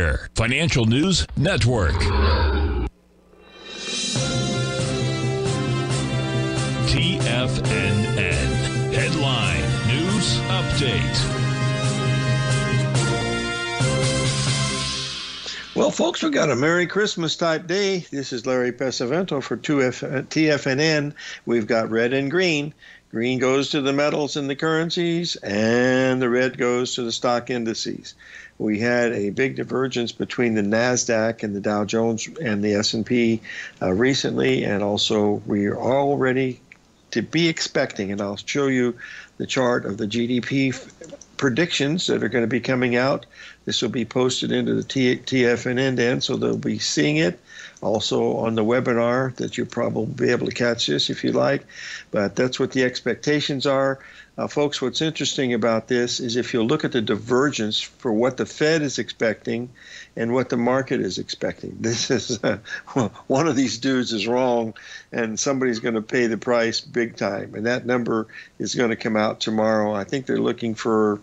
Walker, Financial News Network. TFNN Headline News Update. Well, folks, we've got a Merry Christmas type day. This is Larry Pesavento for TFNN. We've got red and green. Green goes to the metals and the currencies, and the red goes to the stock indices. We had a big divergence between the NASDAQ and the Dow Jones and the S&P recently, and also we are already to be expecting, and I'll show you the chart of the GDP predictions that are going to be coming out. This will be posted into the TFNN then, so they'll be seeing it. Also on the webinar that you'll probably be able to catch this if you like, but that's what the expectations are. Folks, what's interesting about this is if you look at the divergence for what the Fed is expecting and what the market is expecting. This is one of these dudes is wrong, and somebody's going to pay the price big time, and that number is going to come out tomorrow. I think they're looking for,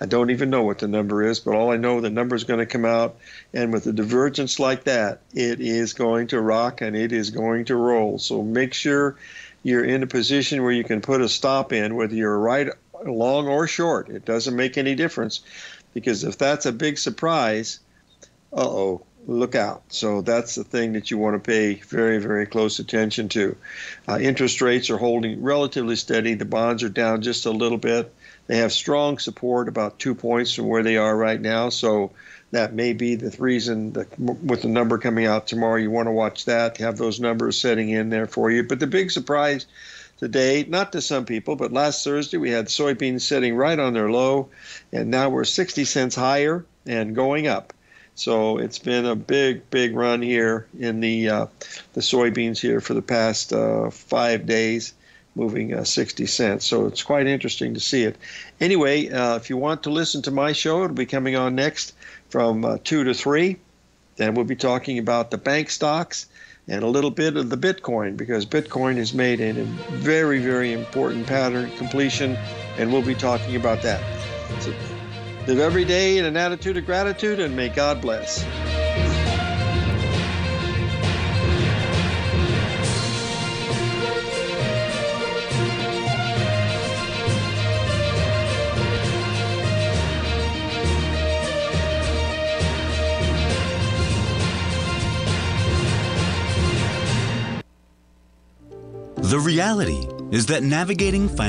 I don't even know what the number is, but all I know, the number is going to come out. And with a divergence like that, it is going to rock and it is going to roll. So make sure you're in a position where you can put a stop in, whether you're right, long, or short. It doesn't make any difference, because if that's a big surprise, uh-oh, look out. So that's the thing that you want to pay very, very close attention to. Interest rates are holding relatively steady. The bonds are down just a little bit. They have strong support, about 2 points from where they are right now. So that may be the reason that with the number coming out tomorrow, you want to watch that, have those numbers setting in there for you. But the big surprise today, not to some people, but last Thursday, we had soybeans sitting right on their low, and now we're 60 cents higher and going up. So it's been a big, big run here in the soybeans here for the past 5 days, moving 60 cents. So it's quite interesting to see it. Anyway, if you want to listen to my show, it'll be coming on next from 2 to 3. And we'll be talking about the bank stocks and a little bit of the Bitcoin, because Bitcoin has made a very, very important pattern completion, and we'll be talking about that. So live every day in an attitude of gratitude, and may God bless. The reality is that navigating financial